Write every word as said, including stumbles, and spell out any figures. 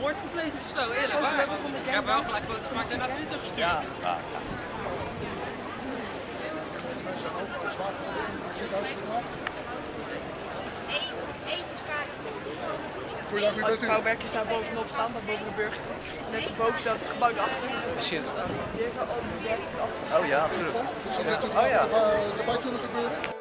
Wordt compleet zo, eerlijk waar. Ik heb wel gelijk foto's gemaakt en naar Twitter gestuurd. Ja, ja. Het bouwwerk is daar bovenop staan, dat boven de burg. Net boven dat gebouw erachter. Shit. Oh ja, natuurlijk. Is dat net erbij kunnen gebeuren?